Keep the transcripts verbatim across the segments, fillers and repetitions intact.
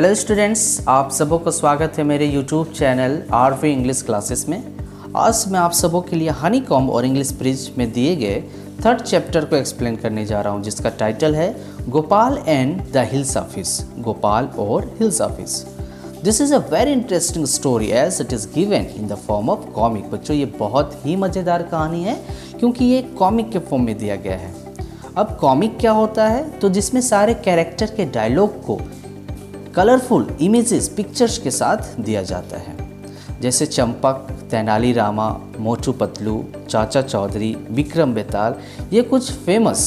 Hello students, आप सबों का स्वागत है मेरे YouTube channel R V English classes में। आज मैं आप सबों के लिए हनीकॉम्ब और इंग्लिश ब्रिज में दिए गए थर्ड चैप्टर को एक्सप्लेन करने जा रहा हूं, जिसका टाइटल है Gopal and the hilsa fish. Gopal और hilsa fish. This is a very interesting story as it is given in the form of comic. बच्चों, ये बहुत ही मज़ेदार कहानी है क्योंकि ये कॉमिक के फॉर्म में दिया गया है। अब कॉमिक क्या होता है तो जिसमें सारे कैरेक्टर के डायलॉग को कलरफुल इमेजेस, पिक्चर्स के साथ दिया जाता है, जैसे चंपक, तेनाली रामा, मोटू पतलू, चाचा चौधरी, विक्रम बेताल। ये कुछ फेमस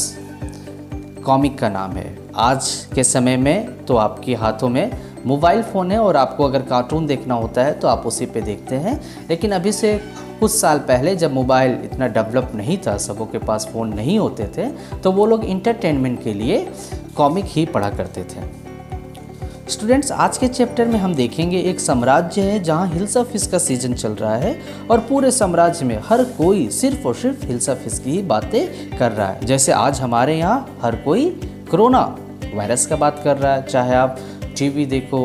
कॉमिक का नाम है। आज के समय में तो आपके हाथों में मोबाइल फ़ोन है और आपको अगर कार्टून देखना होता है तो आप उसी पे देखते हैं, लेकिन अभी से कुछ साल पहले जब मोबाइल इतना डेवलप नहीं था, सबों के पास फ़ोन नहीं होते थे, तो वो लोग इंटरटेनमेंट के लिए कॉमिक ही पढ़ा करते थे। स्टूडेंट्स, आज के चैप्टर में हम देखेंगे एक साम्राज्य है जहाँ हिल्सा फिश का सीजन चल रहा है और पूरे साम्राज्य में हर कोई सिर्फ और सिर्फ हिल्सा फिश की ही बातें कर रहा है। जैसे आज हमारे यहाँ हर कोई कोरोना वायरस का बात कर रहा है। चाहे आप टीवी देखो,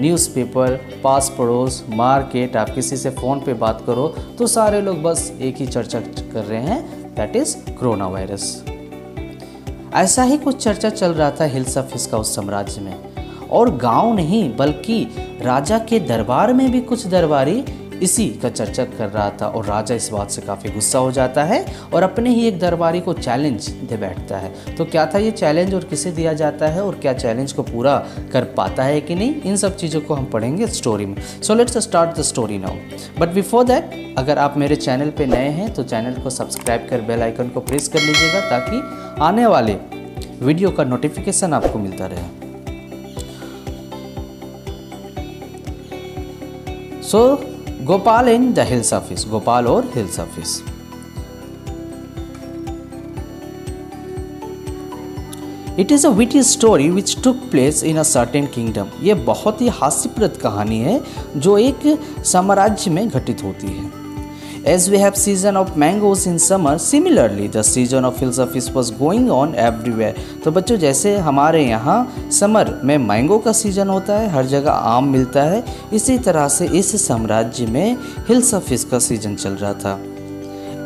न्यूज़पेपर, पास पड़ोस, मार्केट, आप किसी से फ़ोन पे बात करो तो सारे लोग बस एक ही चर्चा कर रहे हैं, दैट इज़ कोरोना वायरस। ऐसा ही कुछ चर्चा चल रहा था हिल्सा फिश का उस साम्राज्य में। और गांव नहीं बल्कि राजा के दरबार में भी कुछ दरबारी इसी का चर्चा कर रहा था और राजा इस बात से काफ़ी गुस्सा हो जाता है और अपने ही एक दरबारी को चैलेंज दे बैठता है। तो क्या था ये चैलेंज और किसे दिया जाता है और क्या चैलेंज को पूरा कर पाता है कि नहीं, इन सब चीज़ों को हम पढ़ेंगे स्टोरी में। So let's start the story now. But before that, अगर आप मेरे चैनल पे नए हैं तो चैनल को सब्सक्राइब कर बेल आइकन को प्रेस कर लीजिएगा ताकि आने वाले वीडियो का नोटिफिकेशन आपको मिलता रहे। So so, Gopal and the hilsa fish. Gopal और hilsa fish. It is a witty story which took place in a certain kingdom. ये बहुत ही हास्यप्रद कहानी है जो एक साम्राज्य में घटित होती है। As we have season of mangoes in summer, similarly the season of hilsa fish was going on everywhere. तो बच्चों, जैसे हमारे यहाँ समर में मैंगो का सीजन होता है, हर जगह आम मिलता है, इसी तरह से इस साम्राज्य में हिल्सा फिश का सीजन चल रहा था।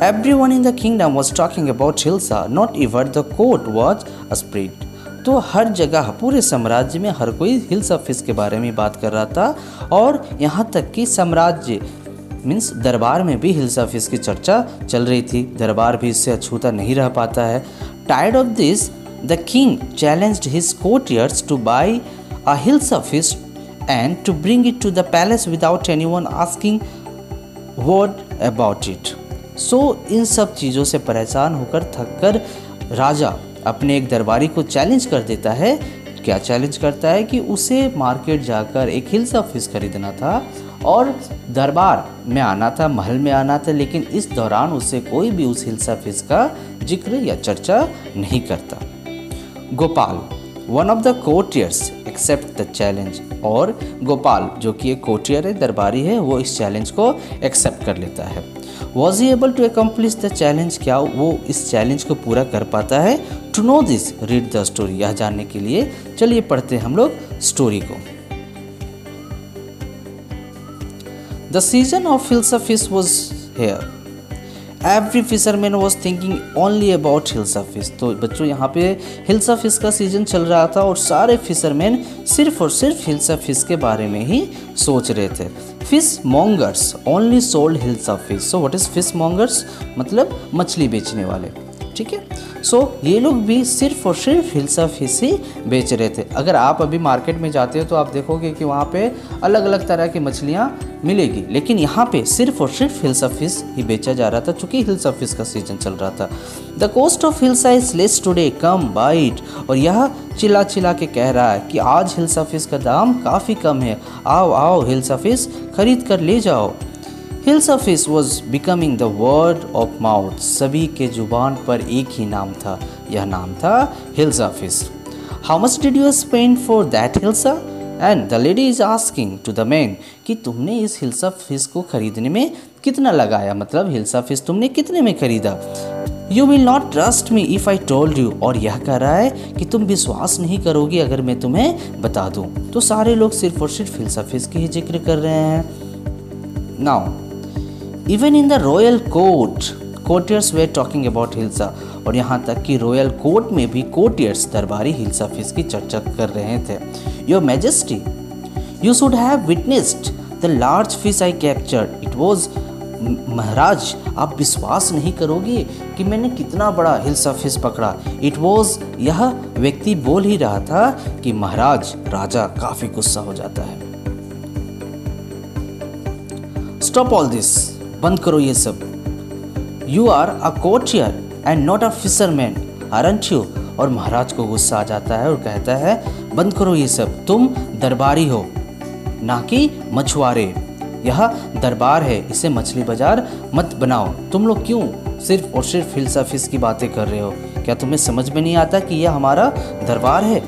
Every one in the kingdom was talking about hilsa, not ever the court was a spread. तो हर जगह पूरे साम्राज्य में हर कोई हिल्सा फिश के बारे में बात कर रहा था और यहाँ तक कि साम्राज्य मीन्स दरबार में भी हिल्सा फिश की चर्चा चल रही थी। दरबार भी इससे अछूता नहीं रह पाता है। Tired of this, The king challenged his courtiers to buy a hilsa fish and to bring it to the palace without anyone asking word about it. So इन सब चीज़ों से परेशान होकर थक कर राजा अपने एक दरबारी को चैलेंज कर देता है। क्या चैलेंज करता है कि उसे मार्केट जाकर एक हिल्सा फिश खरीदना था और दरबार में आना था, महल में आना था, लेकिन इस दौरान उसे कोई भी उस हिल्सा फिश का जिक्र या चर्चा नहीं करता। Gopal, one of the courtiers, accept the challenge. और गोपाल जो कि एक कोर्टियर है, दरबारी है, वो इस चैलेंज को एक्सेप्ट कर लेता है। Was he able to accomplish the challenge? क्या वो इस चैलेंज को पूरा कर पाता है? To know this read the story. यह जानने के लिए चलिए पढ़ते हैं हम लोग स्टोरी को। The season of hilsa fish was here. Every fisherman was thinking only about hilsa fish. तो बच्चों, यहाँ पे हिल्सा फिश का सीजन चल रहा था और सारे फिशरमैन सिर्फ और सिर्फ हिल्सा फिश के बारे में ही सोच रहे थे। Fish mongers only sold hilsa fish. So what is fish mongers? मतलब मछली बेचने वाले, ठीक है। सो ये लोग भी सिर्फ और सिर्फ हिल्सा फिश ही बेच रहे थे। अगर आप अभी मार्केट में जाते हो तो आप देखोगे कि वहाँ पे अलग अलग तरह की मछलियाँ मिलेगी, लेकिन यहाँ पे सिर्फ और सिर्फ हिल्सा फिश ही बेचा जा रहा था चूँकि हिल्सा फिश का सीजन चल रहा था। The cost of hilsa is less today, come buy it. और यह चिल्ला चिल्ला के कह रहा है कि आज हिल्सा फिश का दाम काफ़ी कम है, आओ आओ हिल्सा फिश खरीद कर ले जाओ। Hilsa fish was becoming the word of mouth. सभी के जुबान पर एक ही नाम था, यह नाम था hilsa fish. How much did you spend for that hilsa? And the lady is asking to the man कि तुमने इस हिल्सा फिश को खरीदने में कितना लगाया, मतलब हिल्सा फिश तुमने कितने में खरीदा। You will not trust me if I told you, और यह कह रहा है कि तुम विश्वास नहीं करोगी अगर मैं तुम्हें बता दूं। तो सारे लोग सिर्फ और सिर्फ हिल्सा फिश की ही जिक्र कर रहे हैं। Now even in the royal court, courtiers were talking about hilsa, और यहाँ तक कि रॉयल कोर्ट में भी कोर्टियर्स दरबारी हिल्सा फिश की चर्चा कर रहे थे। Your majesty you should have witnessed the large fish I captured, it was, महाराज आप विश्वास नहीं करोगे कि मैंने कितना बड़ा हिल्सा फिश पकड़ा। इट वॉज, यह व्यक्ति बोल ही रहा था कि महाराज, राजा काफी गुस्सा हो जाता है। स्टॉप ऑल दिस, बंद करो ये सब। You are a courtier and not a fisherman, aren't you, और महाराज को गुस्सा आ जाता है और कहता है बंद करो ये सब, तुम दरबारी हो ना कि मछुआरे, यह दरबार है, इसे मछली बाजार मत बनाओ। तुम लोग क्यों सिर्फ और सिर्फ हिल्सा फिश की बातें कर रहे हो, क्या तुम्हें समझ में नहीं आता कि यह हमारा दरबार है।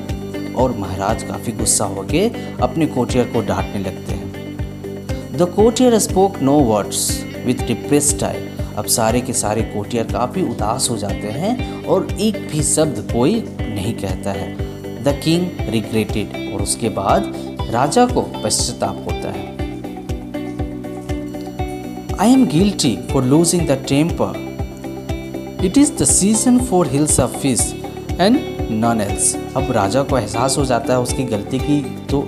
और महाराज काफ़ी गुस्सा होके अपने कोटियर को डांटने लगते हैं। The courtier spoke no words with depressed eye, अब सारे के सारे कोटियर काफ़ी उदास हो जाते हैं और एक भी शब्द कोई नहीं कहता है। द किंग रिग्रेटेड, और उसके बाद राजा को पश्चाताप होता है। I am guilty for losing the temper. It is the season for Hilsa fish and none else. अब राजा को एहसास हो जाता है उसकी गलती की, तो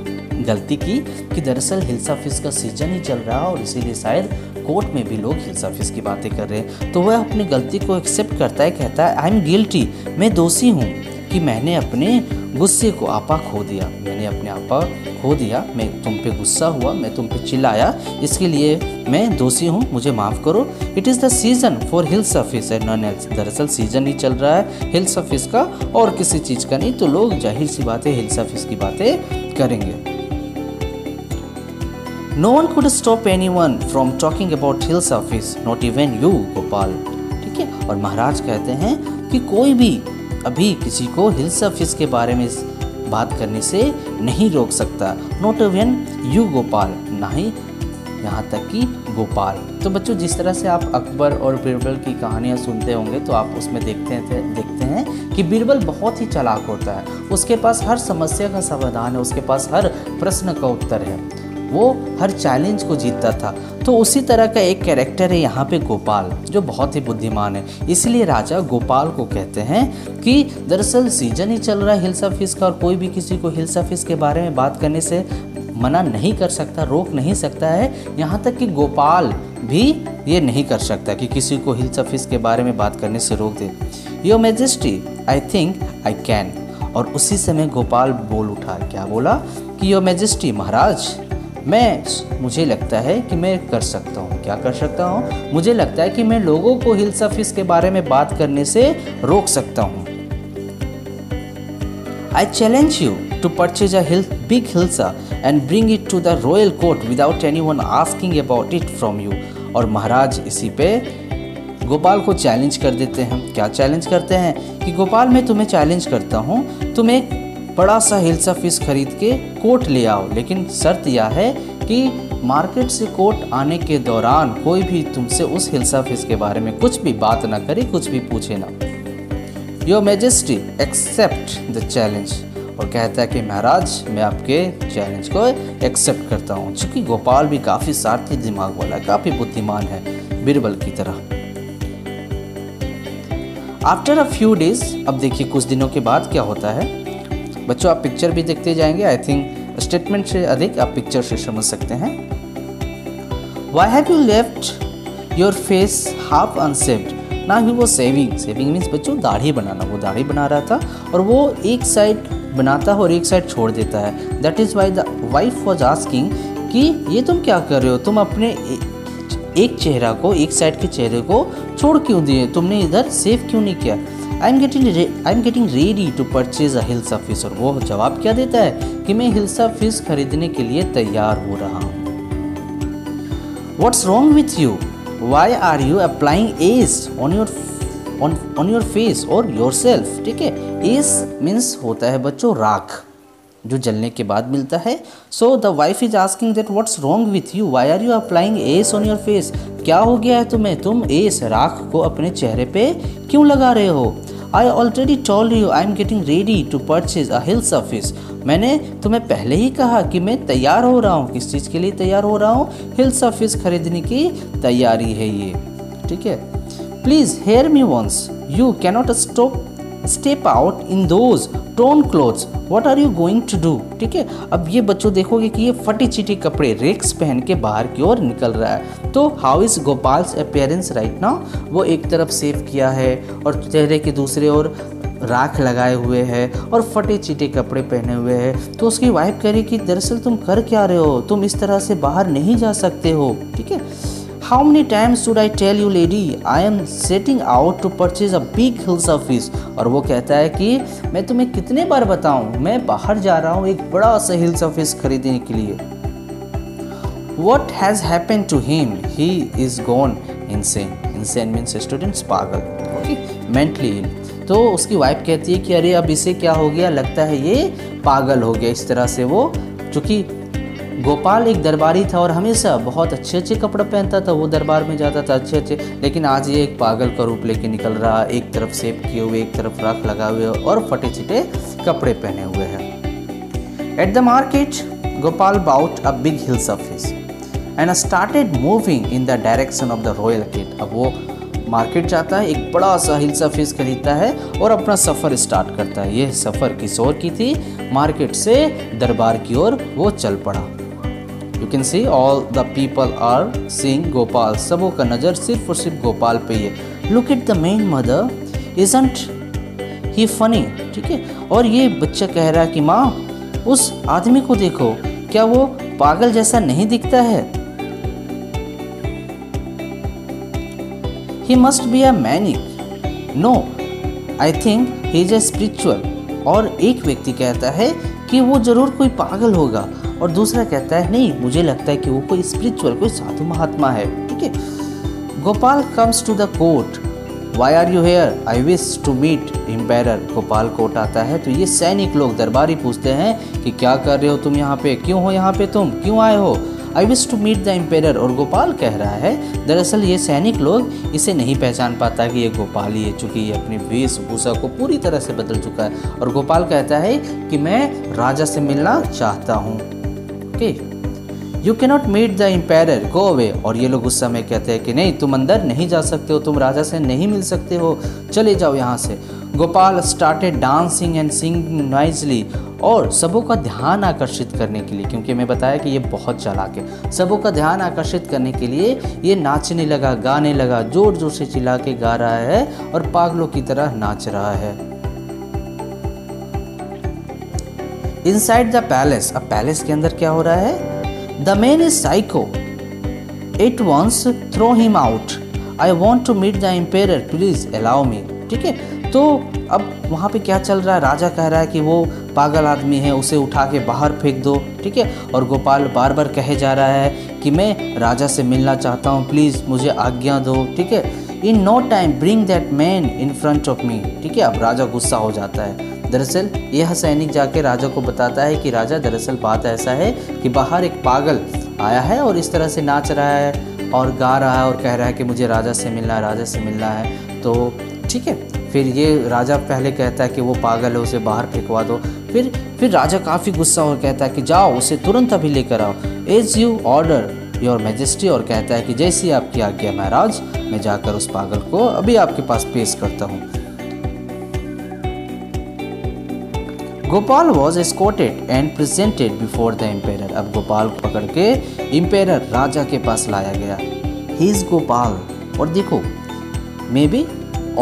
गलती की कि दरअसल हिल्सा फिश का सीजन ही चल रहा है और इसीलिए शायद कोर्ट में भी लोग हिल्सा फिश की बातें कर रहे हैं। तो वह अपनी गलती को एक्सेप्ट करता है, कहता है आई एम गिल्टी, मैं दोषी हूँ कि मैंने अपने गुस्से को आपा खो दिया, मैंने अपने आपा खो दिया, मैं तुम पे गुस्सा हुआ, मैं तुम पे चिल्लाया, इसके लिए मैं दोषी हूँ, मुझे माफ़ करो। It is the season for hilsa fish and none else, दरअसल सीज़न ही चल रहा है हिल्सा फिश का और किसी चीज़ का नहीं, तो लोग जाहिर सी बातें हिल्सा फिश की बातें करेंगे। No one could stop any one from talking about hilsa fish, not even you Gopal, ठीक है। और महाराज कहते हैं कि कोई भी अभी किसी को हिल्सा फिश के बारे में बात करने से नहीं रोक सकता, नॉट इवन यू गोपाल, ना ही यहाँ तक कि गोपाल। तो बच्चों जिस तरह से आप अकबर और बिरबल की कहानियाँ सुनते होंगे तो आप उसमें देखते थे देखते हैं कि बिरबल बहुत ही चालाक होता है, उसके पास हर समस्या का समाधान है, उसके पास हर प्रश्न का उत्तर है, वो हर चैलेंज को जीतता था। तो उसी तरह का एक कैरेक्टर है यहाँ पे गोपाल, जो बहुत ही बुद्धिमान है, इसलिए राजा गोपाल को कहते हैं कि दरअसल सीजन ही चल रहा है हिल्सा फिश का और कोई भी किसी को हिल्सा फिश के बारे में बात करने से मना नहीं कर सकता, रोक नहीं सकता है, यहाँ तक कि गोपाल भी ये नहीं कर सकता कि किसी को हिल्सा फिश के बारे में बात करने से रोक दे। Your majesty I think I can, और उसी समय गोपाल बोल उठा, क्या बोला कि योर मैजेस्टी, महाराज मैं, मुझे लगता है कि मैं कर सकता हूँ, क्या कर सकता हूँ, मुझे लगता है कि मैं लोगों को हिल्सा फिश के बारे में बात करने से रोक सकता हूँ। I challenge you to purchase a big hilsa and bring it to the royal court without any one asking about it from you, और महाराज इसी पे गोपाल को चैलेंज कर देते हैं। क्या चैलेंज करते हैं कि गोपाल मैं तुम्हें चैलेंज करता हूँ, तुम एक बड़ा सा हिल्सा फिश खरीद के कोर्ट ले आओ, लेकिन शर्त यह है कि मार्केट से कोर्ट आने के दौरान कोई भी तुमसे उस हिल्सा फिश के बारे में कुछ भी बात ना करे, कुछ भी पूछे ना। Your majesty accept the challenge, और कहता है कि महाराज मैं आपके चैलेंज को एक्सेप्ट करता हूँ, चूँकि गोपाल भी काफ़ी सार्थी दिमाग वाला, काफ़ी बुद्धिमान है बिरबल की तरह। आफ्टर अ फ्यू डेज, अब देखिए कुछ दिनों के बाद क्या होता है बच्चों, आप पिक्चर भी देखते जाएंगे, आई थिंक स्टेटमेंट से अधिक आप पिक्चर से समझ सकते हैं। Why have you left your face half unshaved, ना ही वो सेविंग, सेविंग मीन्स बच्चों दाढ़ी बनाना, वो दाढ़ी बना रहा था और वो एक साइड बनाता है और एक साइड छोड़ देता है। That is why the wife was asking कि ये तुम क्या कर रहे हो, तुम अपने एक चेहरा को, एक साइड के चेहरे को छोड़ क्यों दिए, तुमने इधर सेव क्यों नहीं किया। I am getting I am getting ready to purchase a hilsa fish, और वो जवाब क्या देता है कि मैं हिल्सा फिश खरीदने के लिए तैयार हो रहा हूँ। What's wrong with you, why are you applying ash on your on your face और योर सेल्फ, ठीक है। एस मीन्स होता है बच्चों राख, जो जलने के बाद मिलता है। So the wife is asking that what's wrong with you, why are you applying ash on your face, क्या हो गया है तुम्हें, तुम एस राख को अपने चेहरे पे क्यों लगा रहे हो। I already told you I am getting ready to purchase a hilsa fish, मैंने तुम्हें पहले ही कहा कि मैं तैयार हो रहा हूँ, किस चीज़ के लिए तैयार हो रहा हूँ, हिल्सा फिश खरीदने की तैयारी है ये, ठीक है। Please hear me once, you cannot stop step out in those torn clothes, what are you going to do, ठीक है। अब ये बच्चों देखोगे कि ये फटी चिटी कपड़े रेक्स पहन के बाहर की ओर निकल रहा है। तो how is Gopal's appearance right now, वो एक तरफ सेव किया है और चेहरे के दूसरे ओर राख लगाए हुए है और फटे चिटे कपड़े पहने हुए हैं। तो उसकी वाइफ कह रही कि दरअसल तुम कर क्या रहे हो, तुम इस तरह से बाहर नहीं जा सकते हो, ठीक है। How many times should I tell you lady, I am setting out to purchase a big hilsa fish, और वो कहता है कि मैं तुम्हें कितने बार बताऊं, मैं बाहर जा रहा हूँ एक बड़ा सा हिल्सा फिश खरीदने के लिए। What has happened to him? He is gone insane. Insane means students पागल, okay? Mentally ill. तो उसकी वाइफ कहती है कि अरे अब इसे क्या हो गया, लगता है ये पागल हो गया इस तरह से। वो चूँकि गोपाल एक दरबारी था और हमेशा बहुत अच्छे अच्छे कपड़े पहनता था, वो दरबार में जाता था अच्छे अच्छे, लेकिन आज ये एक पागल का रूप लेके निकल रहा, एक तरफ सेव किए हुए, एक तरफ राख लगा हुए और फटे चिटे कपड़े पहने हुए हैं। At the market Gopal bought a big hilsa fish and started moving in the direction of the royal gate. अब वो मार्केट जाता है, एक बड़ा सा हिल्सा फिश खरीदता है और अपना सफ़र स्टार्ट करता है। यह सफ़र किस ओर की थी, मार्केट से दरबार की ओर वो चल पड़ा। You can see all the people are seeing Gopal. सबों का नज़र सिर्फ और सिर्फ गोपाल पे ही है। Look at the main mother, isn't he funny? ठीक है, और ये बच्चा कह रहा है कि माँ उस आदमी को देखो, क्या वो पागल जैसा नहीं दिखता है। He must be a maniac. No, I think he is a spiritual. और एक व्यक्ति कहता है कि वो जरूर कोई पागल होगा और दूसरा कहता है नहीं मुझे लगता है कि वो कोई स्पिरिचुअल कोई साधु महात्मा है, ठीक है। Gopal comes to the court, why are you here, I wish to meet emperor. Gopal court आता है तो ये सैनिक लोग दरबारी पूछते हैं कि क्या कर रहे हो तुम यहाँ पे, क्यों हो यहाँ पे, तुम क्यों आए हो। I wish to meet the emperor, और गोपाल कह रहा है, दरअसल ये सैनिक लोग इसे नहीं पहचान पाता कि ये गोपाल ही है, चूँकि ये अपनी वेशभूषा को पूरी तरह से बदल चुका है। और गोपाल कहता है कि मैं राजा से मिलना चाहता हूँ। You cannot meet the emperor, go away. और ये लोग उस समय कहते हैं कि नहीं तुम अंदर नहीं जा सकते हो, तुम राजा से नहीं मिल सकते हो, चले जाओ यहाँ से। Gopal started dancing and singing noisily, और सबों का ध्यान आकर्षित करने के लिए, क्योंकि मैं बताया कि ये बहुत चालाक है, सबों का ध्यान आकर्षित करने के लिए ये नाचने लगा, गाने लगा, जोर जोर से चिल्ला के गा रहा है और पागलों की तरह नाच रहा है। इनसाइड द पैलेस, अब पैलेस के अंदर क्या हो रहा है। The man is psycho, it wants throw him out, I want to meet the emperor please allow me, ठीक है। तो अब वहाँ पे क्या चल रहा है, राजा कह रहा है कि वो पागल आदमी है, उसे उठा के बाहर फेंक दो, ठीक है। और गोपाल बार बार कहे जा रहा है कि मैं राजा से मिलना चाहता हूँ, प्लीज़ मुझे आज्ञा दो, ठीक है। In no time bring that man in front of me, ठीक है। अब राजा गुस्सा हो जाता है। दरअसल यह सैनिक जाके राजा को बताता है कि राजा दरअसल बात ऐसा है कि बाहर एक पागल आया है और इस तरह से नाच रहा है और गा रहा है और कह रहा है कि मुझे राजा से मिलना है, राजा से मिलना है। तो ठीक है, फिर ये राजा पहले कहता है कि वो पागल है, उसे बाहर फेंकवा दो। फिर फिर राजा काफ़ी गुस्सा और कहता है कि जाओ उसे तुरंत अभी लेकर आओ। As you order your majesty, और कहता है कि जैसी आपकी आज्ञा महाराज, मैं जाकर उस पागल को अभी आपके पास पेश करता हूँ। Gopal was escorted and presented before the emperor. अब गोपाल को पकड़ के एम्पायर राजा के पास लाया गया। ही इज गोपाल, और देखो मे बी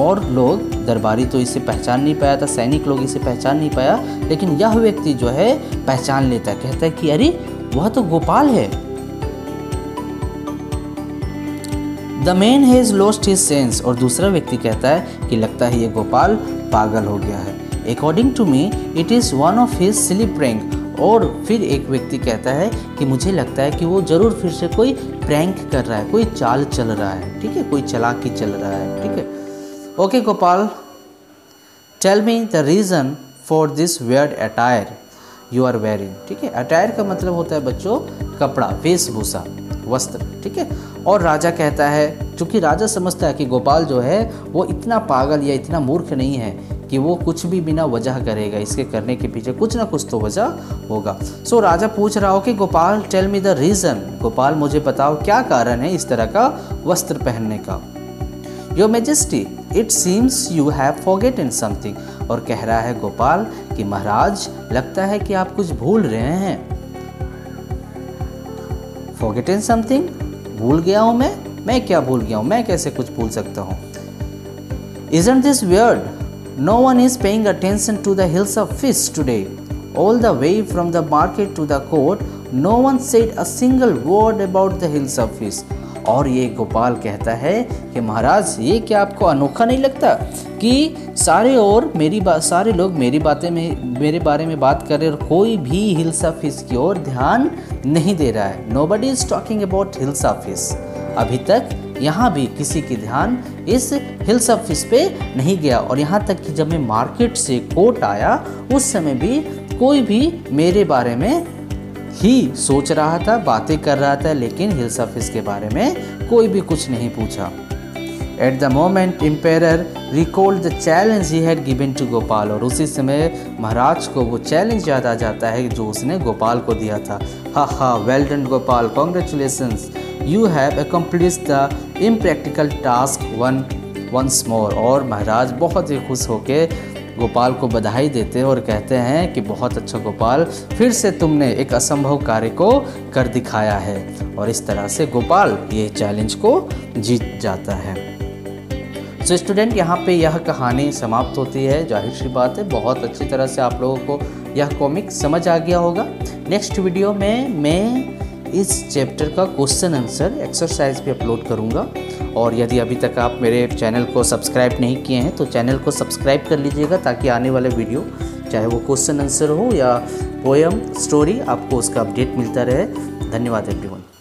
और लोग दरबारी तो इसे पहचान नहीं पाया था, सैनिक लोग इसे पहचान नहीं पाया, लेकिन यह व्यक्ति जो है पहचान लेता, कहता है कि अरे वह तो गोपाल है। The man has lost his sense, और दूसरा व्यक्ति कहता है कि लगता है ये गोपाल पागल हो गया है। According to me it is one of his silly prank, और फिर एक व्यक्ति कहता है कि मुझे लगता है कि वो ज़रूर फिर से कोई प्रैंक कर रहा है, कोई चाल चल रहा है, ठीक है, कोई चालाकी चल रहा है, ठीक है। Okay Gopal, tell me the reason for this weird attire, you are wearing. ठीक है, अटायर का मतलब होता है बच्चों कपड़ा, वेशभूषा, वस्त्र। ठीक है, और राजा कहता है, चूँकि राजा समझता है कि गोपाल जो है वो इतना पागल या इतना मूर्ख नहीं है कि वो कुछ भी बिना वजह करेगा, इसके करने के पीछे कुछ ना कुछ तो वजह होगा। सो so, राजा पूछ रहा हो कि Gopal tell me the reason, Gopal मुझे बताओ क्या कारण है इस तरह का वस्त्र पहनने का। Your majesty it seems you have forgotten something, और कह रहा है गोपाल कि महाराज लगता है कि आप कुछ भूल रहे हैं। फॉरगेटन समथिंग, भूल गया हूँ मैं, मैं क्या भूल गया हूँ, मैं कैसे कुछ भूल सकता हूँ। Isn't this weird, no one is paying attention to the hills of fish today, all the way from the market to the court, no one said a single word about the hills of fish. और ये गोपाल कहता है कि महाराज ये क्या आपको अनोखा नहीं लगता कि सारे और मेरी बात, सारे लोग मेरी बातें में मेरे बारे में बात कर रहे और कोई भी हिल्सा फिश की ओर ध्यान नहीं दे रहा है। Nobody is talking about hilsa fish, अभी तक यहाँ भी किसी की ध्यान इस हिल्सा फिश पे नहीं गया। और यहाँ तक कि जब मैं मार्केट से कोर्ट आया उस समय भी कोई भी मेरे बारे में ही सोच रहा था, बातें कर रहा था, लेकिन हिल्सा फिश के बारे में कोई भी कुछ नहीं पूछा। At the moment emperor recalled the challenge he had given to Gopal, और उसी समय महाराज को वो चैलेंज याद आ जाता है जो उसने गोपाल को दिया था। Ha ha, well done Gopal, congratulations, you have accomplished the impractical task one once more. और महाराज बहुत ही खुश होके गोपाल को बधाई देते हैं और कहते हैं कि बहुत अच्छा गोपाल, फिर से तुमने एक असंभव कार्य को कर दिखाया है। और इस तरह से गोपाल ये चैलेंज को जीत जाता है। सो स्टूडेंट, यहाँ पे यह कहानी समाप्त होती है। जाहिर सी बात है बहुत अच्छी तरह से आप लोगों को यह कॉमिक समझ आ गया होगा। नेक्स्ट वीडियो में मैं इस चैप्टर का क्वेश्चन आंसर एक्सरसाइज भी अपलोड करूँगा। और यदि अभी तक आप मेरे चैनल को सब्सक्राइब नहीं किए हैं तो चैनल को सब्सक्राइब कर लीजिएगा, ताकि आने वाले वीडियो, चाहे वो क्वेश्चन आंसर हो या पोएम, स्टोरी, आपको उसका अपडेट मिलता रहे। धन्यवाद एवरीवन।